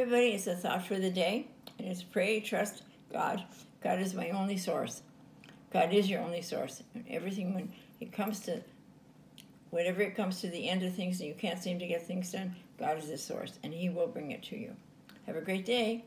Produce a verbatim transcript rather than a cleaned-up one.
everybody, it's a thought for the day, and it's pray, trust God. God is my only source. God is your only source. And everything, when it comes to, whatever it comes to the end of things and you can't seem to get things done, God is the source, and He will bring it to you. Have a great day.